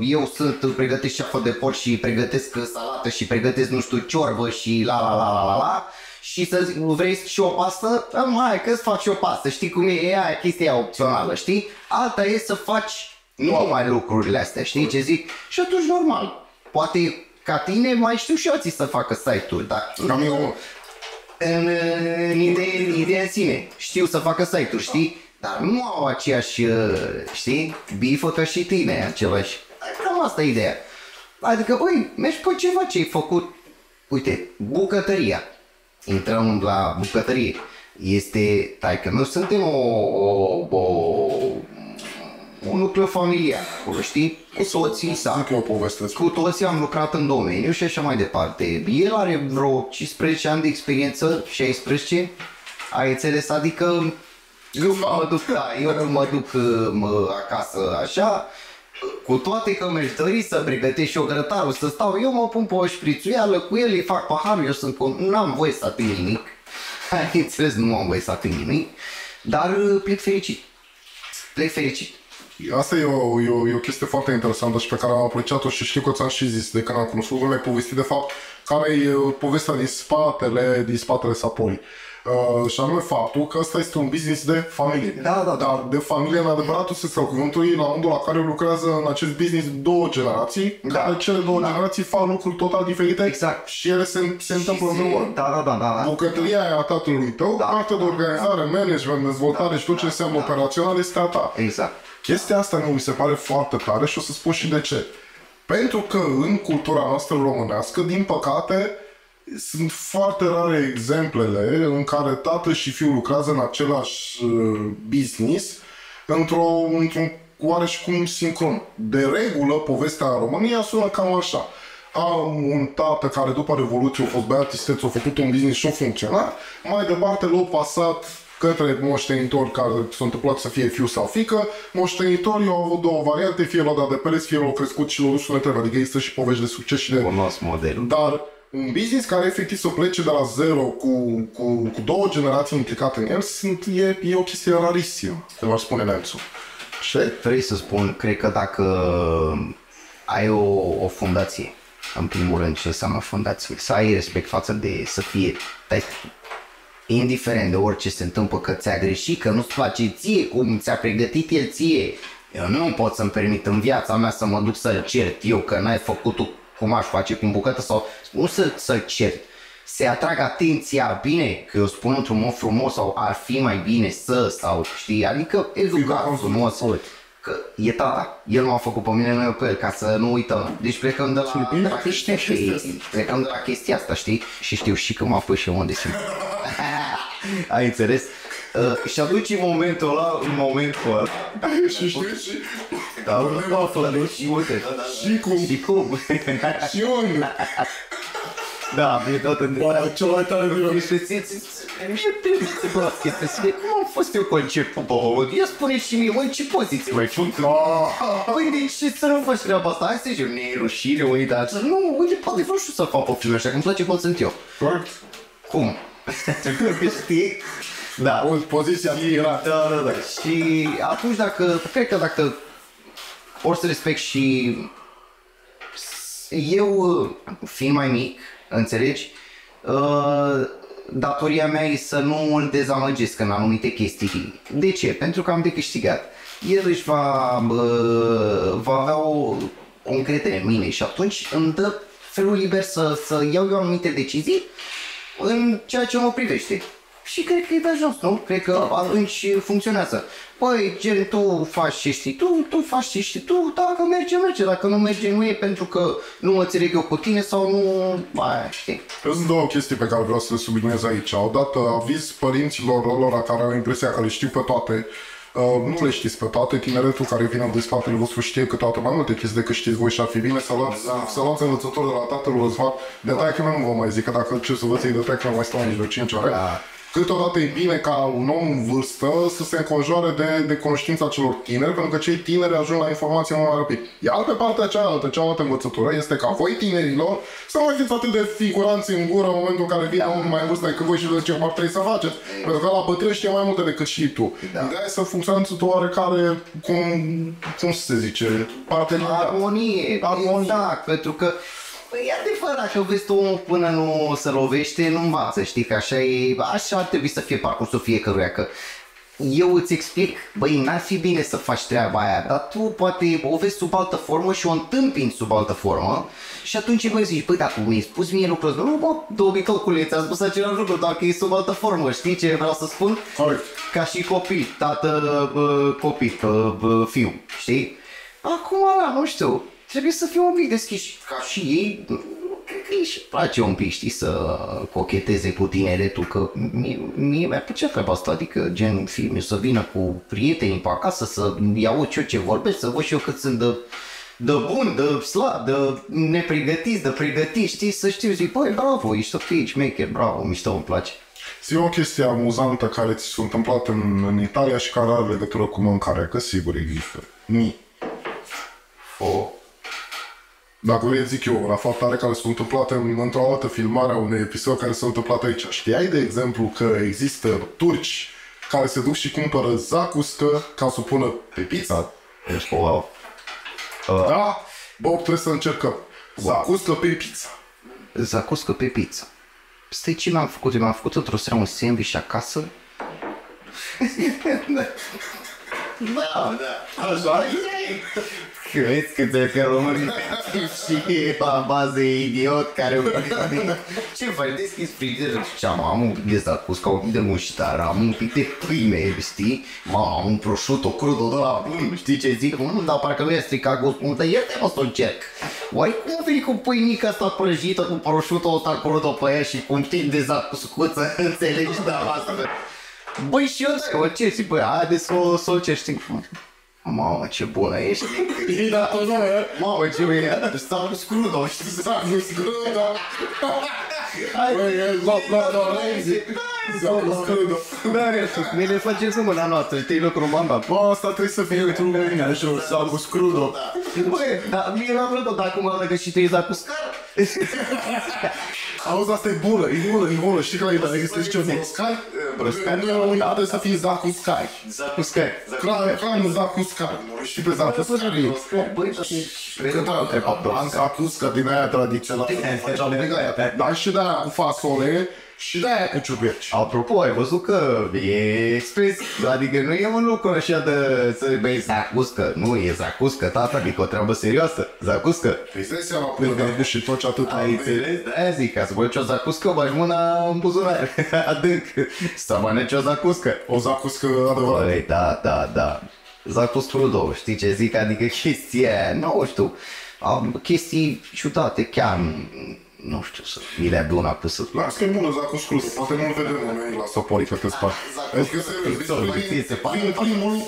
eu sunt, pregătesc ceafă de porc și pregătesc salată și pregătesc, nu știu, ciorbă și la la la la la la. Și să zic, vrei și o pastă? Am, hai că îți fac și o pastă, știi cum e, e aia, chestia opțională, știi? Alta e să faci numai lucrurile astea, știi ce zic? Și atunci, normal, poate ca tine mai știu și alții să facă site-uri, dar... Cam eu... În, în ideea în sine, știu să facă site-uri, știi? Dar nu au aceeași, știi, bifă ca și tine, același. Cam asta e ideea. Adică, băi, mergi pe ceva ce ai făcut. Uite, bucătăria. Intrăm la bucătărie. Este, tai că noi suntem o, o, o, un nucleu familiar, știi? Cu toții, da, cu toții am lucrat în domeniu și așa mai departe. El are vreo cincisprezece ani de experiență, șaisprezece, ai înțeles? Adică eu mă duc, da, eu mă duc mă, acasă așa. Cu toate că mi-aș dori să pregătesc și eu grătarul, să stau, eu mă pun pe o șprițuială, cu el îi fac paharul, eu sunt, nu am voie să ating nimic. Ai înțeles, nu am voie să ating nimic, dar plec fericit, plec fericit. Asta e o, e, o, e o chestie foarte interesantă și pe care am apreciat-o și știu că ți-am și zis de când am cunoscut, mi-ai povestit de fapt care e povestea din spatele, din spatele Sapori. Uh, și anume faptul că ăsta este un business de familie. Da, da, da. Dar de familie, în adevăratul sens al cuvântului, la modul la care lucrează în acest business două generații, în da, care cele două da. generații fac lucruri total diferite, exact. Și ele se, se și întâmplă în urmă. Da, da, da, da, da. Bucătăria da. e a tatălui tău, da. partea de organizare, da. management, dezvoltare da. și tot ce da. înseamnă da. operațional este a ta. Exact. Chestia asta nu mi se pare foarte tare și o să spun și de ce. Pentru că în cultura noastră românească, din păcate, sunt foarte rare exemplele în care tată și fiul lucrează în același business într-un într oareșcum sincron. De regulă, povestea în România sună cam așa. Am un tată care după Revoluție a fost băiat isteț, a făcut un business și a funcționat, mai departe l-a pasat către moștenitori care s-a întâmplat să fie fiu sau fică. Moștenitorii au avut două variante, fie l-au dat de pereți, fie l-au crescut și l-au dus în eter. Adică există și povești de succes și de... Cunosc modelul. Dar un business care efectiv să plece de la zero cu, cu, cu două generații implicate în el sunt, e, e o chestie rarisimă, se va spune Nelțu. Și vrei să spun, cred că dacă ai o, o fundație, în primul rând ce înseamnă fundație, să ai respect față de să fie, indiferent de orice se întâmplă, că ți-a greșit, că nu-ți place ție, cum ți-a pregătit el ție, eu nu pot să-mi permit în viața mea să mă duc să-l cert eu că n-ai făcut tu cum aș face cu bucată sau nu să, să cer, se atrag atenția, bine, că eu spun într-un mod frumos sau ar fi mai bine să, sau știi, adică educat frumos, că e tata, el m-a făcut pe mine, nu eu pe el, ca să nu uităm, deci plecăm de la, de la chestia asta, plecăm de la chestia asta, știi, și știu și că m-a pus și unde sunt, ai înțeles? Uh, și atunci în momentul ăla, în momentul ăla... Și știu și... Da, mă flăduși și uite. Și cum? Și cum? Și unde? Da, mi-e tot întrebarea. Cea mai tare vreau. Mi-e trebuie să chestia să cum am fost eu conceptul pe omul? Ia spune și mie, măi, ce poziție mai făcut? Păi, de ce să nu faci treaba asta? Hai să zicem, ne-i rușire, unii, dar... Nu, uite, poate vreau și să fac popciul ăștia, că îmi place cum sunt eu. Corect. Cum? Știi? Da, poziția și, da, da, da. Și atunci dacă, cred că dacă ori să respect și eu, fiind mai mic, înțelegi, datoria mea e să nu îl dezamăgesc în anumite chestii. De ce? Pentru că am de câștigat. El își va, va avea o, o încredere în mine și atunci îmi dă felul liber să, să iau eu anumite decizii în ceea ce mă privește. Și cred că e de ajuns, nu? Cred că atunci funcționează. Păi, gen, tu faci ce știi tu, tu faci ce știi tu, dacă merge, merge, dacă nu merge, nu e pentru că nu mă înțeleg eu cu tine sau nu... Aia, știi? Sunt două chestii pe care vreau să le subliniez aici. Odată, aviz părinților lor care au impresia că le știu pe toate, uh, nu le știți pe toate, tineretul care vine de spatele vostru știe că toate mai multe chestii decât știți voi și ar fi bine să luați, da. să luați învățători de la tatăl Răzvan, de taică nu vă mai zic, că dacă ce să vă ții de taică mai stau nici de cinci ore. Da. Câteodată e bine ca un om în vârstă să se înconjoare de, de conștiința celor tineri, pentru că cei tineri ajung la informație mai rapid. Iar pe partea cealaltă, cealaltă învățătură, este ca voi tinerilor să nu mai fiți atât de figuranți în gură în momentul în care vine unul mai în vârstă decât voi și vă zice cum ar trebui să faceți, pentru că la bătrân știe mai multe decât și tu. Da. De-aia să funcționăm oarecare, cum, cum se zice, parteneriat. Armonie, armonie, exact, pentru că păi, e adevărat că vezi tu, până nu se lovește, nu învață, știi, că așa e, așa ar trebui să fie parcursul fiecăruia, că eu îți explic, băi, n-ar fi bine să faci treaba aia, dar tu poate o vezi sub altă formă și o întâmpini sub altă formă și atunci mă zici, băi, dacă mi-ai spus mie lucrul ăsta, nu, bă, două mii calcule, ți-am spus același lucru, dacă e sub altă formă, știi ce vreau să spun? Corect. Ca și copii, tată, bă, copii, bă, bă, fiu, știi? Acum, ala, nu știu. Trebuie să fim un pic deschiși, ca și ei, cred că își place un pic, știi, să cocheteze cu tineretul, că mie, mie mi-ar plăcea treaba asta, adică gen filme, să vină cu prietenii pe acasă, să iau eu ce vorbesc, să văd și eu cât sunt de, de bun, de slab, de nepregătiți, de pregătiți, știi, să știu, zic, băi, bravo, ești ok, ești maker, bravo, mișto, îmi place. Zi o chestie amuzantă care ți s-a întâmplat în, în Italia și care are legătură cu mâncarea, că sigur există. Ni. O. Dacă vreți, zic eu, la faptare care s-a întâmplat în, într-o altă filmare a unui episod care s-a întâmplat aici. Știai, de exemplu, că există turci care se duc și cumpără zacuscă ca să o pună pe pizza? Ești wow. Uh. Da? Bă, trebuie să încercăm. Wow. Zacuscă pe pizza. Zacuscă pe pizza. Stai, ce mi-am făcut? Mi-am făcut într-o seară un sandwich acasă? Da, da. Așa crezi că ți-ai fi românit și la bază idiot care ce faci? Deschizi frigiderul și ziceam, am un pic de zacuscă, un pic de muștar, am un pic de pâine, știi? Mamă, am un prosciutto crudo de la bun, știi ce zic? Nu, dar parcă nu i-a stricat gustul, dar ierte mă să o încerc. Oare cum veni cu pâinica asta prăjită, cu prosciutto ăsta crudo pe ea și cu un pic de zacuscuță, înțelegi, da, asta? Băi, și eu da, o ce zic, băi, haide să o încerci. Mamă, ce bună ești! Da, da, mamă, ce bună ești! Stau scrudo, știi? Stau scrudo! Băi, la, la, la, la, zi! Stau scrudo! Mi le facem să mâna noastră, știi lucrul mama? Bă, asta trebuie să fie într-un mâine, așa, stau scrudo! Băi, dar mie mi-a plăcut acum, dacă și tu ești la cuscară? Auzi, asta e bună, e bună, e bună, știi că la există și ce broscai? Broscai? Nu e o unitate să fii zacuscai. Zacuscai. Clam zacuscai. Și pe zacuscai. Băi, dar și pe zacusca din aia tradițională. Dar și de aia cu fasole și de aia cu ciuperci. Apropo, ai văzut că e expresiv. Adică nu e un lucru așa de să-i băi zacuscă. Nu, e zacuscă, tata, adică o treabă serioasă. Zacuscă. Păi stai seama până de și tot ce atât. Ai înțeles? Aia zic, ca să băieți o zacuscă, bagi mâna în buzunar, adânc. Să mănânci o zacuscă. O zacuscă adevărată. Păi, da, da, da. Zacuscă crudo, știi ce zic? Adică chestia aia, nu știu. Am chestii ciudate, chiar... Nu știu să mi le adun apă să... Lasă că e bună zacuscă crudo, poate nu-l vedem noi la Sapori, că te spart.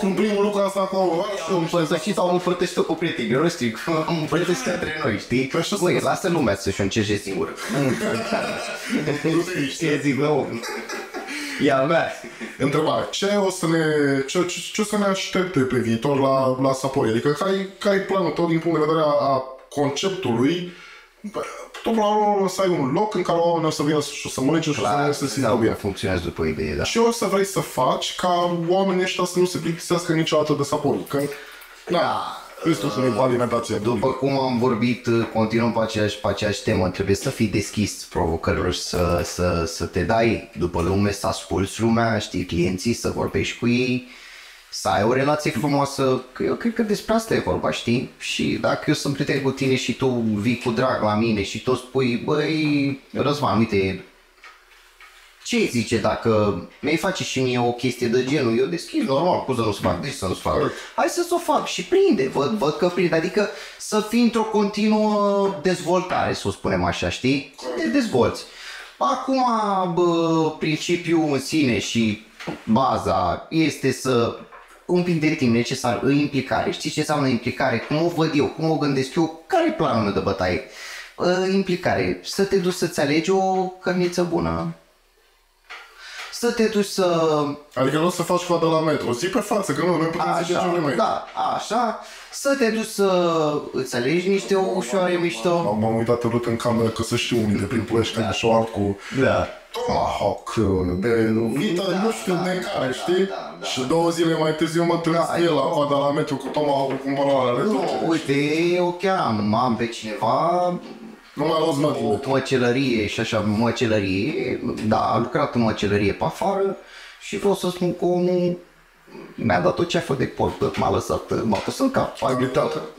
În primul lucru asta acolo... Împărtășit sau împărtășit-o cu prietenii, eu nu știu, împărtășit între noi, știi? Băi, lasă lumea să-și o încerce singură. Știi, zic, bă, ia mea. Întrebare, ce o să ne... ce o să ne aștepte pe viitor la Sapori? Adică, care e planul tău din punct de vedere a conceptului? Tu, până la urmă, o să ai un loc în care oamenii o să vină și o să mănânce și o să se simtă bine. Funcționează după idee, da. Și o să vrei să faci ca oamenii ăștia să nu se plictisească niciodată de Sapori. Că, da, restul să ne alimentația. După cum am vorbit, continuăm pe aceeași, pe aceeași temă. Trebuie să fii deschis provocărilor, să, să, să te dai după lume, să asculți lumea, știi, clienții, să vorbești cu ei. Să ai o relație frumoasă, că eu cred că despre asta e vorba, știi? Și dacă eu sunt prieten cu tine și tu vii cu drag la mine și tu spui, băi, Răzvan, uite, ce zice dacă mi-ai face și mie o chestie de genul? Eu deschid, normal, cum să nu-ți fac, deci să nu-ți fac. Hai să-ți o fac și prinde, văd, văd că prinde, adică să fii într-o continuă dezvoltare, să o spunem așa, știi? Să te dezvolți. Acum, bă, principiul în sine și baza este să... un pic de timp necesar, în implicare. Știi ce înseamnă implicare? Cum o văd eu? Cum o gândesc eu? Care e planul meu de bătaie? Implicare. Să te duci să-ți alegi o cărniță bună. să te duci să... Adică nu o să faci coadă la metru, zi pe față, că nu, noi putem să zicem nimeni. Da, așa, să te duci să îți alegi niște ușoare mișto. M-am uitat în rât în cameră, că să știu unde, prin Ploiești, când ești o arcu. Da. Tomahawk, de Vita, nu știu de care, știi? Și două zile mai târziu mă trăsesc la coadă la metru cu Tomahawk, cu măroarele. Nu, uite, eu chiar am pe cineva... o măcelărie și așa, măcelărie, da, a lucrat în măcelărie pe afară și vreau să spun că omul mi-a dat o ceafă de porc, m-a lăsat, m-a pus în cap.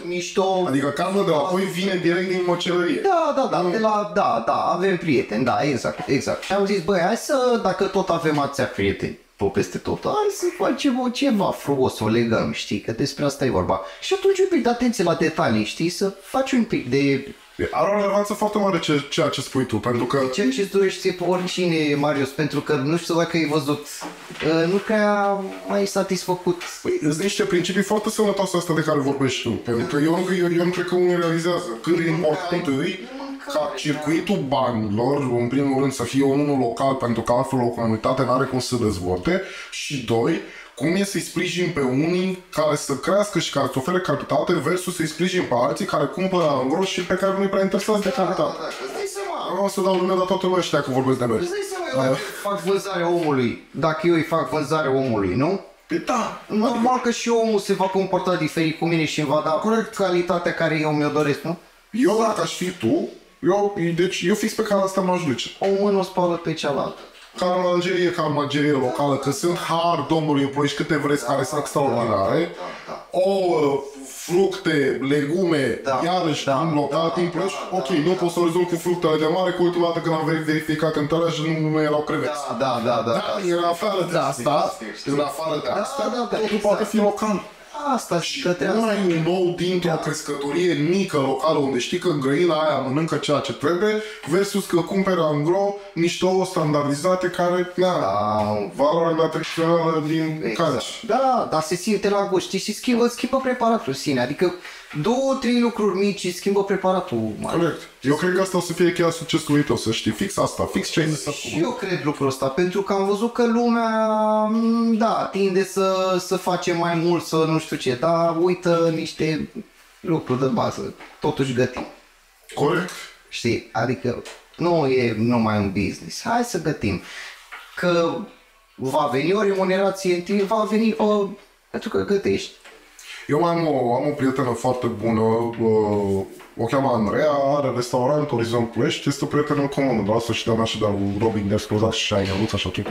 Mișto. Adică cazul de apoi vine direct din măcelărie. Da, da, da, de la, da, da, avem prieteni, da, exact, exact. Și am zis, băi, hai să, dacă tot avem atâția prieteni pe peste tot, hai să facem ceva frumos, o legăm, știi, că despre asta e vorba. Și atunci un pic de atenție la detalii, știi, să faci un pic de... Are o relevanță foarte mare ce, ceea ce spui tu, pentru că... Ceea ce tu ești pe oricine, Marius, pentru că nu știu dacă ai văzut, nu prea mai satisfăcut. Păi, îți niște principii foarte sănătoase astea de care vorbești tu, pentru că eu, eu, eu nu cred că unii realizează cât de important e ca circuitul banilor, în primul rând, să fie unul local, pentru că altfel o comunitate nu are cum să se dezvolte, și doi, cum e să-i sprijin pe unii care să crească și care îți ofere capitate versus să-i sprijin pe alții care cumpără în gros și pe care nu-i prea interesează de capitate. Nu o să dau lumea, dar toată lumea știa că vorbesc de noi. Îți dai seama, eu fac vânzarea omului, dacă eu îi fac vânzarea omului, nu? Da, normal că și omul se va comporta diferit cu mine și îmi va da corect calitatea care eu mi-o doresc, nu? Eu dacă aș fi tu, eu, deci, eu fix pe care asta m-aș duce. O mână o spală pe cealaltă. Ca în Algerie, ca în Algerie locală, că sunt har domnului în Ploiești câte vreți, care sunt extraordinare, ouă, fructe, legume, iarăși din local, din Ploiești, ok, nu pot să rezolv cu fructele de mare, că ultima dată când am verificat în tărea și nu erau creveți. Da, da, da. Da, în afară de asta, în afară de asta, totul poate fi local. Asta și nu ai un nou dintr-o crescătorie mică, locală, unde știi că grăina aia mănâncă ceea ce trebuie, versus că cumperi angro niște ouă standardizate care, na, da, valoarea mea tradițională din exact. Care. Da, dar se simte la gust, știi, și schimbă, schimbă preparatul sine, adică două, trei lucruri mici și schimbă preparatul. Corect. Eu cred că asta o să fie chiar succesul lui tău, să știi, fix asta, fix ce ai zis acum. Și eu cred lucrul ăsta, pentru că am văzut că lumea, da, tinde să, să face mai mult, să nu știu ce, dar uită niște lucruri de bază, totuși gătim. Corect. Știi, adică nu e numai un business, hai să gătim, că va veni o remunerație, va veni o... pentru că gătești. Eu am o, am o prietenă foarte bună, uh, o cheamă Andreea, are restaurant Orizont Ploiești, este o prietenă în comună, dar asta și de-a mea și de-a lui Robin, de-a scuzat și ai neluța și atunci.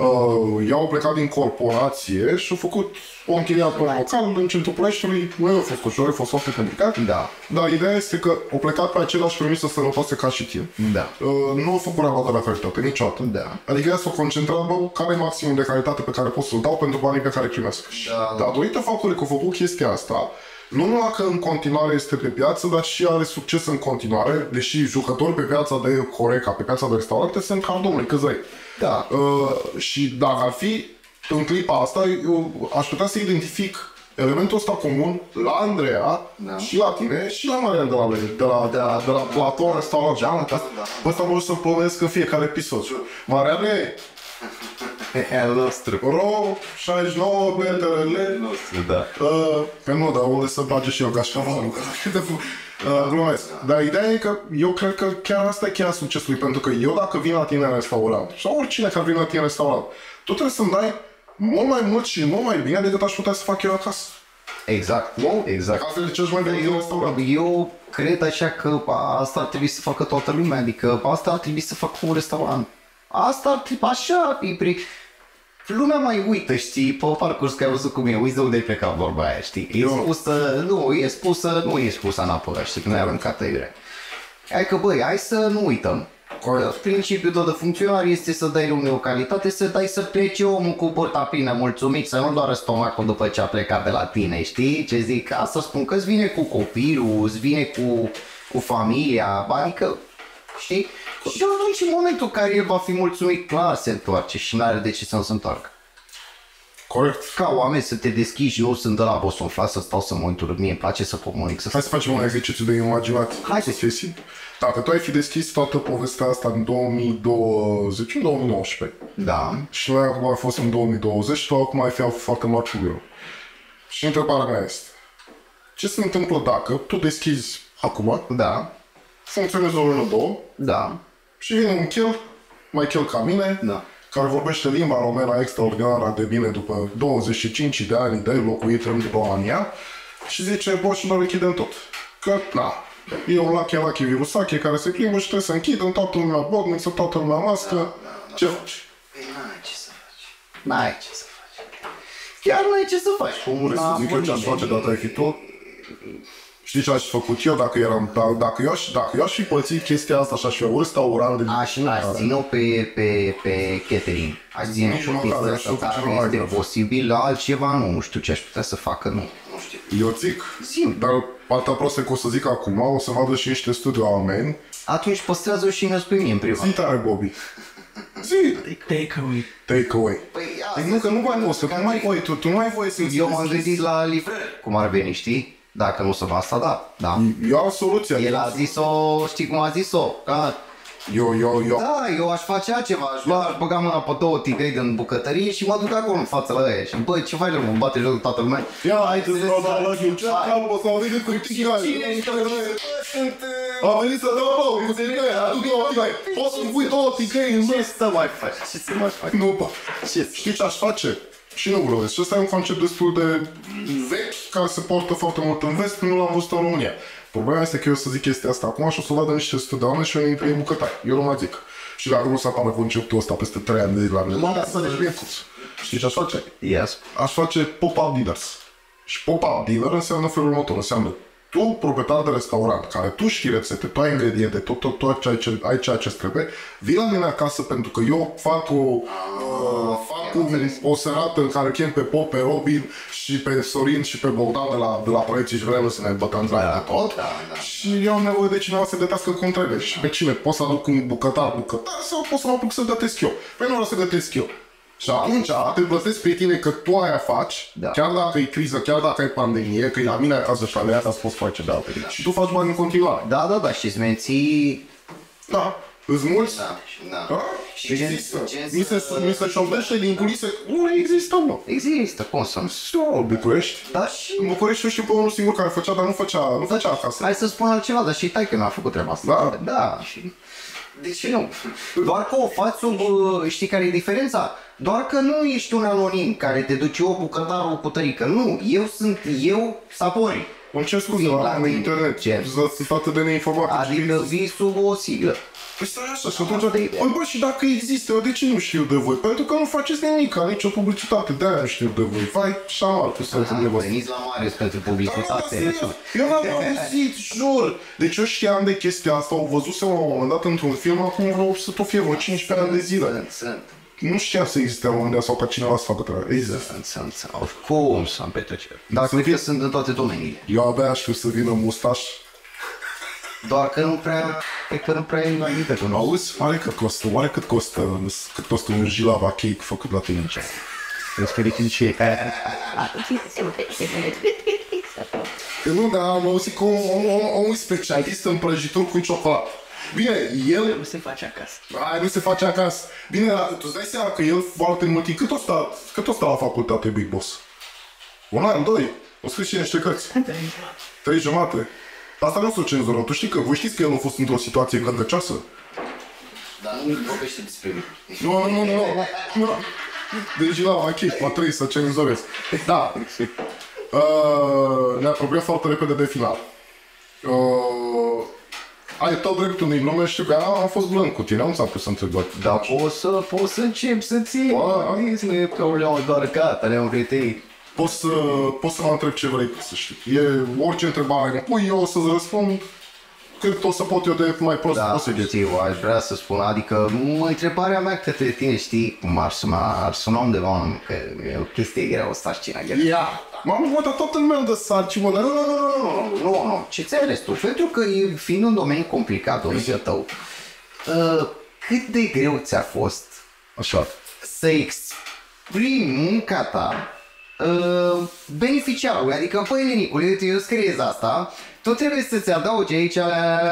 Uh, i-au plecat din corporație și au făcut o închiriat la local în centrul Ploieștiului, nu eu fost ușor, a fost foarte complicat, da. Dar ideea este că au plecat pe același premisă sănătoase ca și tine. Da. Uh, nu au făcut rabat la calitate niciodată. Da. Adică ea s-au concentrat, bă, care e maximul de calitate pe care pot să-l dau pentru banii pe care primesc. Da. Datorită faptului că au făcut chestia asta, nu numai că în continuare este pe piață, dar și are succes în continuare, deși jucători pe piața de Horeca, pe piața de restaurante, sunt ca domnului, că zăi. Da. Uh, și dacă ar fi în clipa asta, eu aș putea să identific elementul ăsta comun la Andreea, da, și la tine și la Marian de la de la, de la, de la Platon, restaurant, da, da, da. Asta mă să plănesc în fiecare episod. Mariane, al nostru. Ro, șaizeci și nouă, B T R L, nostru, da. Uh, că nu, dar unde să bage și eu ca așa, glumesc. Dar ideea e că eu cred că chiar asta e cheia succesului, pentru că eu dacă vin la tine în restaurant, sau oricine care vine la tine în restaurant, tu trebuie să-mi dai mult mai mult și mult mai bine decât aș putea să fac eu acasă. Exact, nu? Exact. Asta e cel mai bine din restaurant. Eu cred așa că asta ar trebui să facă toată lumea, adică asta ar trebui să facă un restaurant. Asta ar trebui, așa, e, lumea mai uită, știi, pe parcurs că ai văzut cum e, uiți de unde-i plecat vorba aia, știi, e spusă, nu, e spusă, nu e spusă înapoi, știi, că nu e aruncată iurea. Hai că, băi, hai să nu uităm. Corect. Principiul tău de funcționare este să dai lumea o calitate, să dai să plece omul cu burta plină, mulțumit, să nu doară stomacul după ce a plecat de la tine, știi, ce zic, asta spun că îți vine cu copilul, îți vine cu, cu familia, adică, știi? Și atunci, în momentul în care el va fi mulțumit, clar se întoarce și nu are de ce să nu se întoarcă. Corect. Ca oameni să te deschizi, eu sunt de la Bosonfla, să stau să mă întorc, mie îmi place să comunic. Să Hai să facem un exercițiu de imaginat. Hai să fie. Dacă tu ai fi deschis toată povestea asta în două mii douăzeci, două mii nouăsprezece. Da. Și noi acum am fost în două mii douăzeci și tu acum ai fi avut foarte mult greu. Și întrebarea mea este, ce se întâmplă dacă tu deschizi acum, da, funcționezi o lună, două, da, și vine un chel, mai chel ca mine, da, care vorbește limba română extraordinară de bine după douăzeci și cinci de ani de locuit în România și zice, bă, și noi închidem tot. Că, na, e un lache, lache virusache care se plimbă și trebuie să închidem, toată lumea botniță, toată lumea mască. Da, da, ce faci? N-ai ce să faci. N-ai ce să faci. Chiar n-ai ce să faci. Cum vrei să zic eu ce-aș face dacă ai fi tu? Știi ce aș făcut eu dacă eram, dacă eu aș, dacă eu aș fi pățit chestia asta și aș fi urât o urare de... Aș n-aș ține-o pe, pe, pe catering. Aș ține o chestia asta care este posibil, la altceva nu, nu știu ce aș putea să facă, nu. Nu știu. Eu zic, Sim. dar partea proastă că o să zic acum, o să vadă și niște studii oameni. Atunci păstrează-o și ne-o spui mie în privat. Zi tare, Bobby. Zi! Take away. Take away. Păi nu, că nu mai poți, că nu mai voi, tu nu ai voie să... Eu m-am gândit la livrări, cum ar veni, știi? Dacă nu se va asta, da, da. Eu am soluția. El a zis-o, știi cum a zis-o? Ca... Eu, eu, eu. Da, eu aș face altceva, aș lua, aș băga mâna pe două tigri din bucătărie și mă duc acolo în fața la aia. Și băi, ce faci, mă bate joc toată lumea. Ia, hai să-ți vreau la lăgiu, ce capă, s-au venit cu tigri. Cine e internet? Sunt... Am venit să dau bău, cu tigri, aduc eu o tigri. Poți să-mi pui două tigri în mână. Ce să mai faci? Ce să mai faci? Nu, bă. Știi ce aș face? Și nu vreau. Și ăsta e un concept destul de vechi, care se poartă foarte mult în vest, nu l-am văzut în România. Problema este că eu să zic chestia asta acum și o să vadă niște sute de oameni și eu intre în bucătari. Eu nu mai zic. Și dacă nu se apare conceptul ăsta peste trei ani de zi la mine, mă, să ne știi ce aș face? Yes. Aș face pop-up dinners. Și pop-up dinner înseamnă felul următor. Înseamnă tu, proprietar de restaurant, care tu știi rețete, tu ai ingrediente, tu, tu, tu ai, ce, ai ceea ce trebuie, vii la mine acasă pentru că eu fac o... Uh, o serată în care chem pe Pop, pe Robin și pe Sorin și pe Bogdan de la, de la proiecții și vrem să ne bătăm la da, tot da, da. Și eu am nevoie de cineva să gătească cum trebuie. Și pe cine? Pot să aduc un bucătar, bucătar sau pot să mă apuc să gătesc eu? Păi nu vreau să gătesc eu. Și atunci te plătesc pe tine că tu aia faci, da, chiar dacă e criză, chiar dacă e pandemie, că e la mine acasă și la mine acasă poți face de altfel. Da. Și tu faci bani în continuare. Da, da, da, și îți menții... Da. Îs mulți? Da, da. Da? Și există. Mi se, mi se șovește din culise. Nu există, mă. Există, cum să nu? Știu, București. Da, și... În București eu știu pe unul singur care făcea, dar nu făcea, nu făcea acasă. Hai să spun altceva, dar și taică mi-a făcut treaba asta. Da. Da. De ce nu? Doar că o faci sub... Știi care e diferența? Doar că nu ești un anonim care te duce o bucătară, o putărică. Nu, eu sunt eu, Sapori. Îmi cer scuze, am internet. Sunt atât de neinformat. Adică vii sub o siglă. Păi stai așa, și atunci, păi bă, și dacă există, eu de ce nu știu de voi? Pentru că nu faceți nimic, are nicio publicitate, de-aia nu știu de voi. Vai, șamar, tu să înțeleg voi. Veniți la Marius pentru publicitate. Eu n-am auzit, jur. Deci eu știam de chestia asta, o văzusem la un moment dat într-un film, acum vreau să tot fie vreo cincisprezece ani de zile. Nu știam să existe România sau ca cineva să facă treaba. Există. Oricum să am petrecere. Dar cred că sunt în toate domeniile. Eu abia aș fi să vină mustaș. Doar că nu prea, cred că nu prea e mai nimic de cunosc. Auzi, oare cât costă, oare cât costă, cât costă un jilava cake făcut la tine în ceas? Îți fericit și ei. Nu, dar am auzit că omul e specialist în prăjituri cu ciocolată. Bine, el... Nu se face acasă. Aia nu se face acasă. Bine, tu-ți dai seama că el foarte mult... Cât o sta, cât o sta la facultate, Big Boss? Un an, doi? O scris și niște cărți. Trei jumate. Asta nu o să o cenzurăm. Tu știi că voi știți că el a fost într-o situație gândăcioasă? Dar nu vorbește despre mine. Nu, nu, nu. nu. Deci la ok, mă trebuie să cenzurez. Da. Uh, Ne apropiem foarte repede de final. Uh, ai tot dreptul unui nume, știu că am fost blanc cu tine, nu ți-am pus să întreb. Dar poți să, poți să încep să ții. Nu e că le-am doarcat, le-am retei. Poți să, poți să mă întreb ce vrei să știi. E orice întrebare îmi pui, eu o să-ți răspund cât o să pot eu de mai prost da, posibil. Da, știu, aș vrea să spun, adică întrebarea mea către tine, știi, cum ar suna, ar suna undeva, nu, că e o chestie grea, o sarcină grea. Ia, m-am văzut tot în meu de sarcină, nu, nu, nu, nu, nu, nu, ce ți-ai ales tu? Pentru că fiind un domeniu complicat, domeniul tău, cât de greu ți-a fost așa să explici prin munca ta uh, beneficiarul, adică păi Lenicule, uite, eu scriez asta, tu trebuie să-ți adaugi aici alea.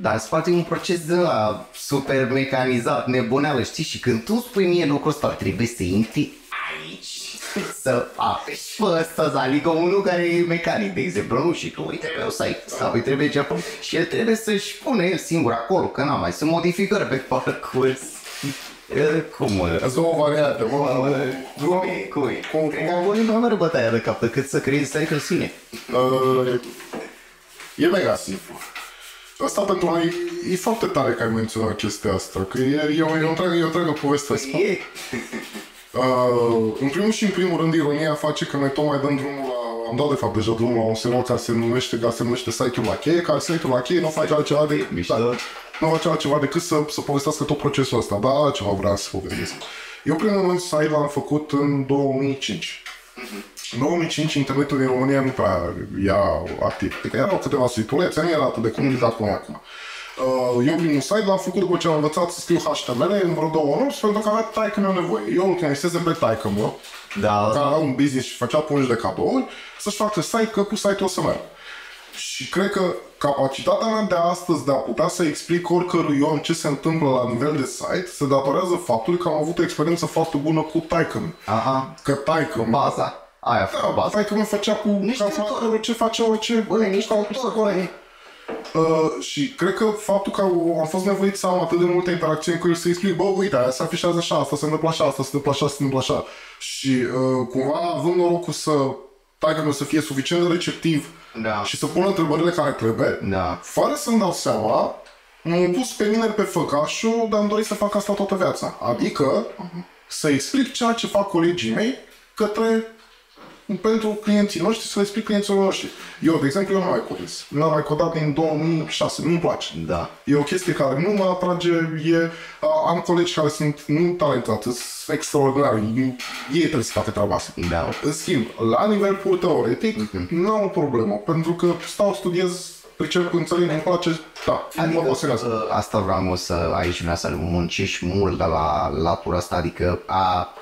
Dar îți face un proces de la super mecanizat, nebuneală, știi? Și când tu spui mie lucrul ăsta, trebuie să intri aici, să apeși pe ăsta, adică unul care e mecanic, de exemplu, nu? Și tu, uite, pe o site sau îi trebuie ceva. Și el trebuie să-și pune el singur acolo, că n-am mai sunt modificări pe parcurs. Cum mă? Asta o variantă, mă. Drumii, cui? Cred că am vorbit mai mereu bătaia de cap, decât să crezi să ai în sine. E mega simplu. Asta pentru noi e foarte tare că ai menționat chestia asta, că e o întreagă poveste asta. Uh, în primul și în primul rând, ironia face că noi tocmai dăm drumul la... Am dat de fapt deja drumul la un serial care se numește, care se numește site-ul la cheie, care site-ul la cheie nu face altceva decât, da, nu face altceva decât să, să povestească tot procesul ăsta, dar altceva vreau să povestesc. Eu primul moment site l-am făcut în două mii cinci. În două mii cinci internetul din România nu prea era activ. Adică erau câteva situlețe, nu era atât de comunicat cum acum. Eu primul site l-am făcut după ce am învățat să scriu H T M L în vreo două nopți, pentru că avea Tycom meu nevoie. Eu îl canalizeze pe Tycom meu, da, care avea un business și făcea pungi de cadouri, să-și facă site, că cu site-ul o să merg. Și cred că capacitatea mea de astăzi de a putea să explic oricărui om ce se întâmplă la nivel de site se datorează faptul că am avut o experiență foarte bună cu Tycom. Aha. Că Tycom... Baza. Aia a făcut baza. Tycom făcea cu calculatorul ce face orice... Băi, nici calculatorul. Uh, și cred că faptul că am fost nevoit să am atât de multe interacțiuni cu el să-i explic, bă, uite, aia se afișează așa, asta se întâmplă așa, asta se întâmplă așa, se întâmplă așa. Și uh, cumva având norocul să... Tycom să fie suficient de receptiv, da, și să pună întrebările care trebuie, da, fără să-mi dau seama, m-am pus pe mine pe făcașul, dar am dorit să fac asta toată viața. Adică uh-huh. să explic ceea ce fac colegii mei către... pentru clienții noștri, să le explic clienților noștri. Eu, de exemplu, eu nu mai codez. L-am mai codat din două mii șase, nu-mi place. Da. E o chestie care nu mă atrage, e... Am colegi care sunt nu talentați, sunt extraordinari, ei trebuie să facă treaba asta. Da. În schimb, la nivel pur teoretic, uh-huh. nu am o problemă, pentru că stau, studiez, pricep, înțeleg, îmi place, da, adică, mă pasionează. Asta vreau să aici vrea să-l muncești mult de la latura asta, adică a...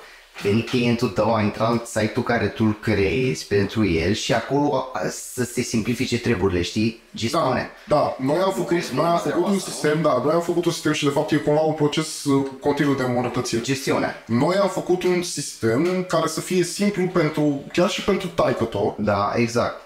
În clientul tău a intrat în site-ul care tu îl creezi pentru el și acolo să se simplifice treburile, știi? Gistone. Da, da. Noi am făcut, noi am făcut un sistem, da, noi am făcut un sistem și de fapt e cumva un proces continuu de îmbunătățire. Gestiunea. Noi am făcut un sistem care să fie simplu pentru, chiar și pentru taică-tău. Da, exact.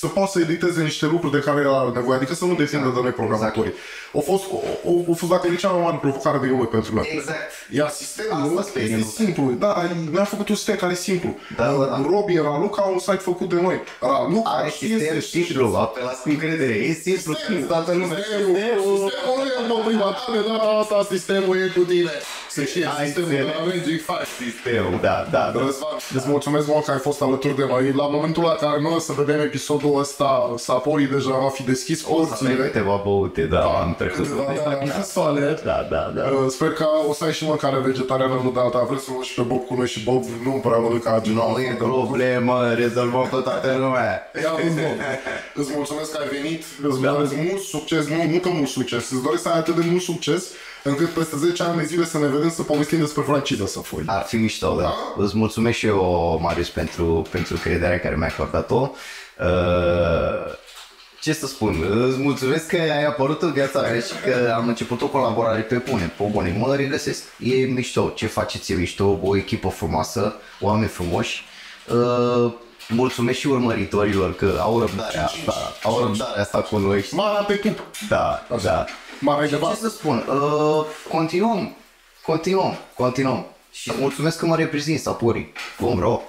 Să poată să editeze niște lucruri de care el are nevoie, adică să nu depindă de noi programatorii. Exact. A fost, o, o, o fost dacă nici cea mai mare provocare de eu pentru noi. Exact. Iar sistemul ăsta este simplu. Da, mi-a făcut un sistem care e simplu. Da, da. Robi, Raluca au un site făcut de noi. Raluca are sistem simplu, apelați cu încredere. E simplu, toată lumea. Sistemul, sistemul e în prima tare, dar asta, sistemul e cu tine. Să știi, sistemul de la Magic faci sistemul, da, da. Răzvan, îți mulțumesc mult că ai fost alături de noi. La momentul la care noi o să vedem episodul ăsta, Sapori deja va fi deschis oricine. Să câteva băute, da, da, am trecut. Da, da, da, da. Sper că o să ai și mâncare vegetariană, nu de alta. Vreți să și pe Bob cu noi și Bob nu prea mănâncă general. Nu e problemă, rezolvăm pe toată lumea. Ia, îți mulțumesc că ai venit, îți doresc mult succes, nu, nu că mult succes, îți doresc să ai atât de mult succes, încât peste zece ani de zile să ne vedem să povestim despre franciză să fui. Ar fi mișto, da. Îți mulțumesc și eu, Marius, pentru, pentru crederea care mi-ai acordat-o. Uh, ce să spun, îți mulțumesc că ai apărut în viața mea și că am început o colaborare pe bune, pe bune, mă regăsesc, e mișto, ce faceți e mișto, o echipă frumoasă, oameni frumoși, uh, mulțumesc și urmăritorilor că au răbdarea asta, au răbdarea asta cu noi. Mara pe timp! Da, da. Ce să spun, uh, continuăm, continuăm, continuăm și mulțumesc că mă reprezint, Sapori, cum rău.